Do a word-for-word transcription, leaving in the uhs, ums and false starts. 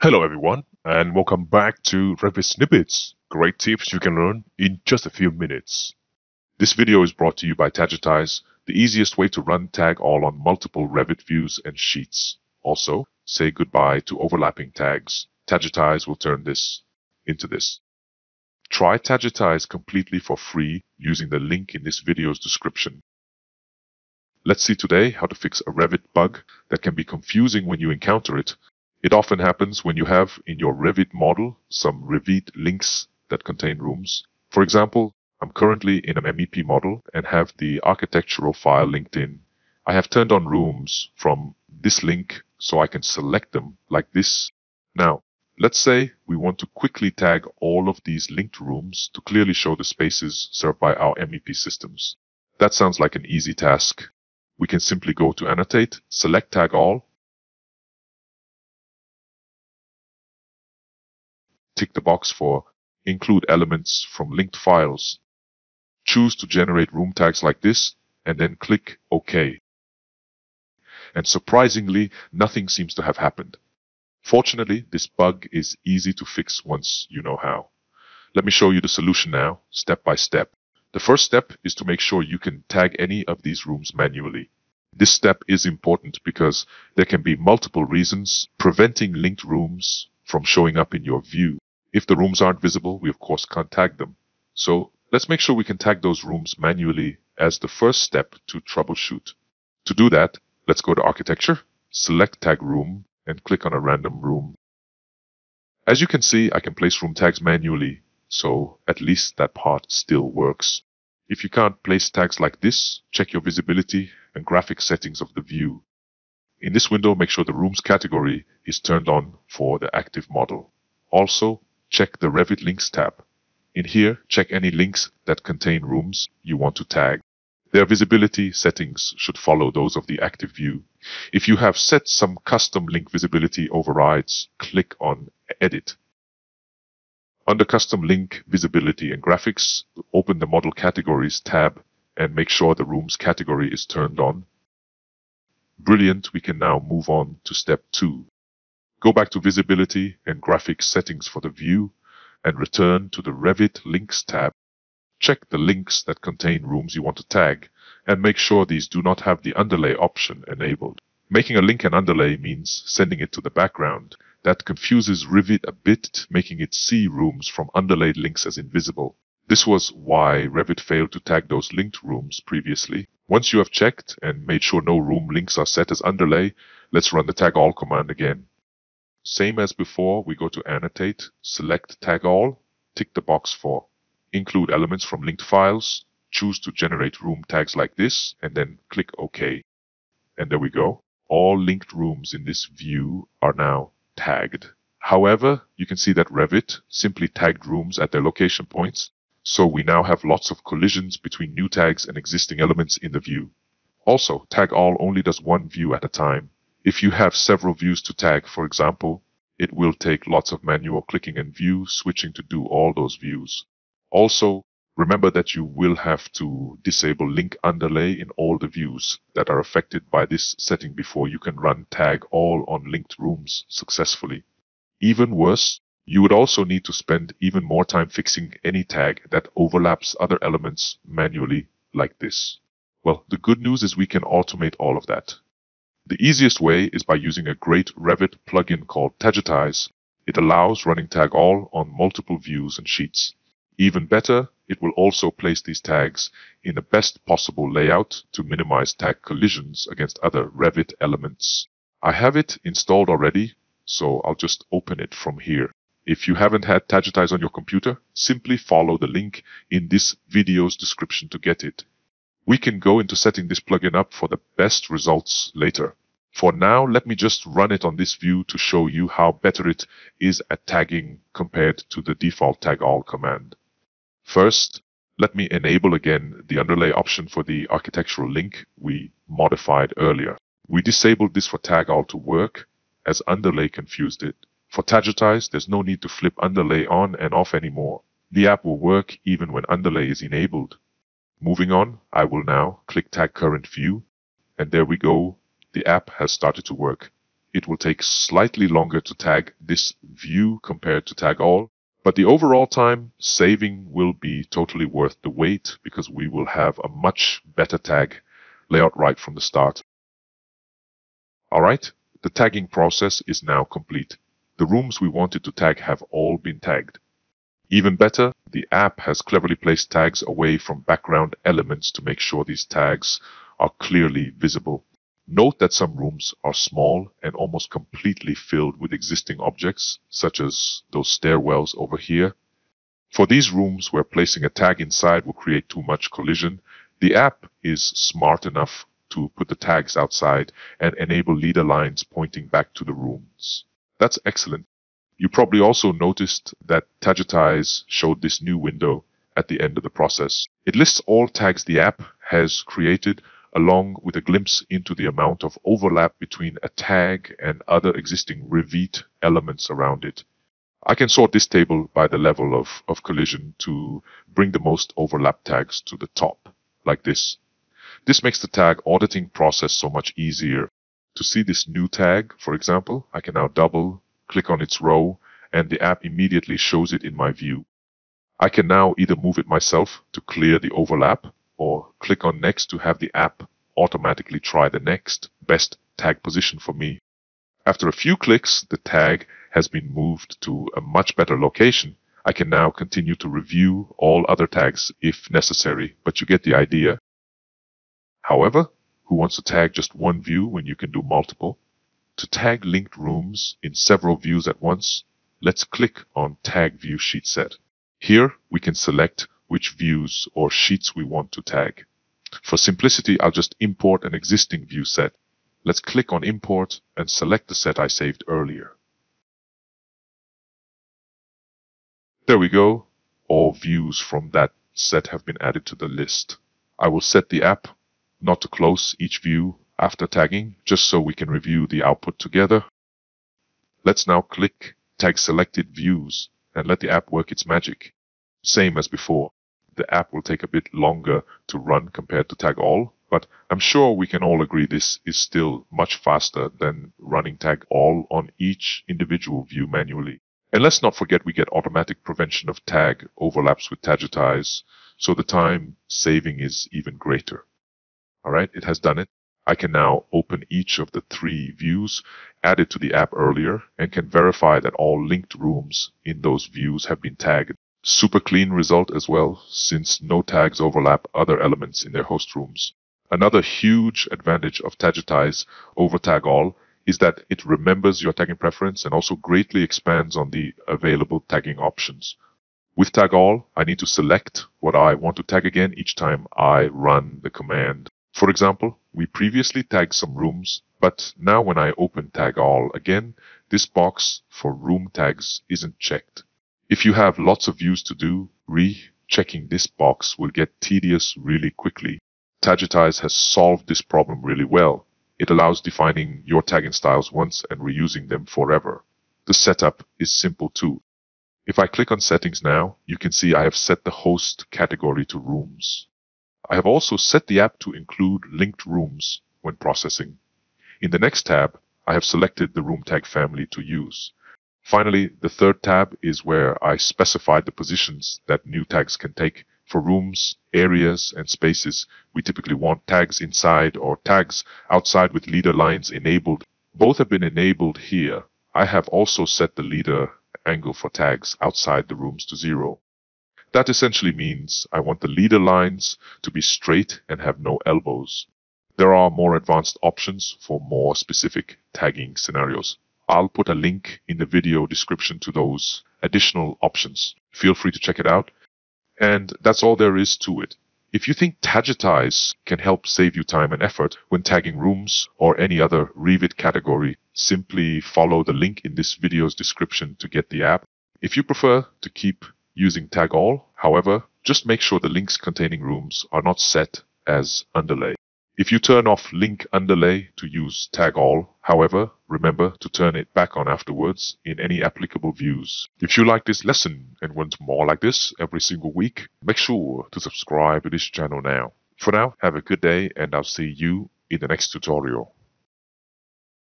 Hello everyone, and welcome back to Revit Snippets, great tips you can learn in just a few minutes. This video is brought to you by Tagitize, the easiest way to run Tag All on multiple Revit views and sheets. Also, say goodbye to overlapping tags. Tagitize will turn this into this. Try Tagitize completely for free using the link in this video's description. Let's see today how to fix a Revit bug that can be confusing when you encounter it. It often happens when you have in your Revit model some Revit links that contain rooms. For example, I'm currently in an M E P model and have the architectural file linked in. I have turned on rooms from this link so I can select them like this. Now, let's say we want to quickly tag all of these linked rooms to clearly show the spaces served by our M E P systems. That sounds like an easy task. We can simply go to Annotate, select Tag All, tick the box for Include Elements from Linked Files. Choose to generate room tags like this, and then click OK. And surprisingly, nothing seems to have happened. Fortunately, this bug is easy to fix once you know how. Let me show you the solution now, step by step. The first step is to make sure you can tag any of these rooms manually. This step is important because there can be multiple reasons preventing linked rooms from showing up in your view. If the rooms aren't visible, we of course can't tag them. So let's make sure we can tag those rooms manually as the first step to troubleshoot. To do that, let's go to Architecture, select Tag Room, and click on a random room. As you can see, I can place room tags manually, so at least that part still works. If you can't place tags like this, check your visibility and graphic settings of the view. In this window, make sure the Rooms category is turned on for the active model. Also, check the Revit Links tab. In here, check any links that contain rooms you want to tag. Their visibility settings should follow those of the active view. If you have set some custom link visibility overrides, click on Edit. Under Custom Link Visibility and Graphics, open the Model Categories tab and make sure the Rooms category is turned on. Brilliant, we can now move on to step two. Go back to Visibility and Graphics settings for the view and return to the Revit Links tab. Check the links that contain rooms you want to tag and make sure these do not have the underlay option enabled. Making a link an underlay means sending it to the background. That confuses Revit a bit, making it see rooms from underlaid links as invisible. This was why Revit failed to tag those linked rooms previously. Once you have checked and made sure no room links are set as underlay, let's run the Tag All command again. Same as before, we go to Annotate, select Tag All, tick the box for Include Elements from Linked Files, choose to generate room tags like this, and then click OK. And there we go. All linked rooms in this view are now tagged. However, you can see that Revit simply tagged rooms at their location points, so we now have lots of collisions between new tags and existing elements in the view. Also, Tag All only does one view at a time. If you have several views to tag, for example, it will take lots of manual clicking and view switching to do all those views. Also, remember that you will have to disable link underlay in all the views that are affected by this setting before you can run Tag All on linked rooms successfully. Even worse, you would also need to spend even more time fixing any tag that overlaps other elements manually like this. Well, the good news is we can automate all of that. The easiest way is by using a great Revit plugin called Tagitize. It allows running Tag All on multiple views and sheets. Even better, it will also place these tags in the best possible layout to minimize tag collisions against other Revit elements. I have it installed already, so I'll just open it from here. If you haven't had Tagitize on your computer, simply follow the link in this video's description to get it. We can go into setting this plugin up for the best results later. For now, let me just run it on this view to show you how better it is at tagging compared to the default Tag All command. First, let me enable again the underlay option for the architectural link we modified earlier. We disabled this for Tag All to work, as underlay confused it. For Tagitize, there's no need to flip underlay on and off anymore. The app will work even when underlay is enabled. Moving on, I will now click Tag Current View, and there we go. The app has started to work. it will take slightly longer to tag this view compared to tag all, but the overall time saving will be totally worth the wait because we will have a much better tag layout right from the start. All right, the tagging process is now complete. The rooms we wanted to tag have all been tagged. Even better, the app has cleverly placed tags away from background elements to make sure these tags are clearly visible. Note that some rooms are small and almost completely filled with existing objects, such as those stairwells over here. For these rooms where placing a tag inside will create too much collision, the app is smart enough to put the tags outside and enable leader lines pointing back to the rooms. That's excellent. You probably also noticed that Tagitize showed this new window at the end of the process. It lists all tags the app has created, along with a glimpse into the amount of overlap between a tag and other existing Revit elements around it. I can sort this table by the level of, of collision to bring the most overlap tags to the top, like this. This makes the tag auditing process so much easier. To see this new tag, for example, I can now double click on its row, and the app immediately shows it in my view. I can now either move it myself to clear the overlap, or click on next to have the app automatically try the next best tag position for me. After a few clicks, the tag has been moved to a much better location. I can now continue to review all other tags if necessary, but you get the idea. However, who wants to tag just one view when you can do multiple? To tag linked rooms in several views at once, let's click on Tag View Sheet Set. Here, we can select which views or sheets we want to tag. For simplicity, I'll just import an existing view set. Let's click on Import and select the set I saved earlier. There we go. All views from that set have been added to the list. I will set the app not to close each view after tagging, just so we can review the output together. Let's now click Tag Selected Views and let the app work its magic. Same as before, the app will take a bit longer to run compared to Tag All, but I'm sure we can all agree this is still much faster than running Tag All on each individual view manually. And let's not forget we get automatic prevention of tag overlaps with Tagitize, so the time saving is even greater. All right, it has done it. I can now open each of the three views added to the app earlier and can verify that all linked rooms in those views have been tagged. Super clean result as well, since no tags overlap other elements in their host rooms. Another huge advantage of Tagitize over Tag All is that it remembers your tagging preference and also greatly expands on the available tagging options. With Tag All, I need to select what I want to tag again each time I run the command. For example, we previously tagged some rooms, but now when I open Tag All again, this box for room tags isn't checked. If you have lots of views to do, re-checking this box will get tedious really quickly. Tagitize has solved this problem really well. It allows defining your tagging styles once and reusing them forever. The setup is simple too. If I click on Settings now, you can see I have set the host category to Rooms. I have also set the app to include linked rooms when processing. In the next tab, I have selected the room tag family to use. Finally, the third tab is where I specified the positions that new tags can take. For rooms, areas, and spaces, we typically want tags inside or tags outside with leader lines enabled. Both have been enabled here. I have also set the leader angle for tags outside the rooms to zero. That essentially means I want the leader lines to be straight and have no elbows. There are more advanced options for more specific tagging scenarios. I'll put a link in the video description to those additional options. Feel free to check it out. And that's all there is to it. If you think Tagitize can help save you time and effort when tagging rooms or any other Revit category, simply follow the link in this video's description to get the app. If you prefer to keep using Tag All, however, just make sure the links containing rooms are not set as underlay. If you turn off link underlay to use Tag All, however, remember to turn it back on afterwards in any applicable views. If you like this lesson and want more like this every single week, make sure to subscribe to this channel now. For now, have a good day and I'll see you in the next tutorial.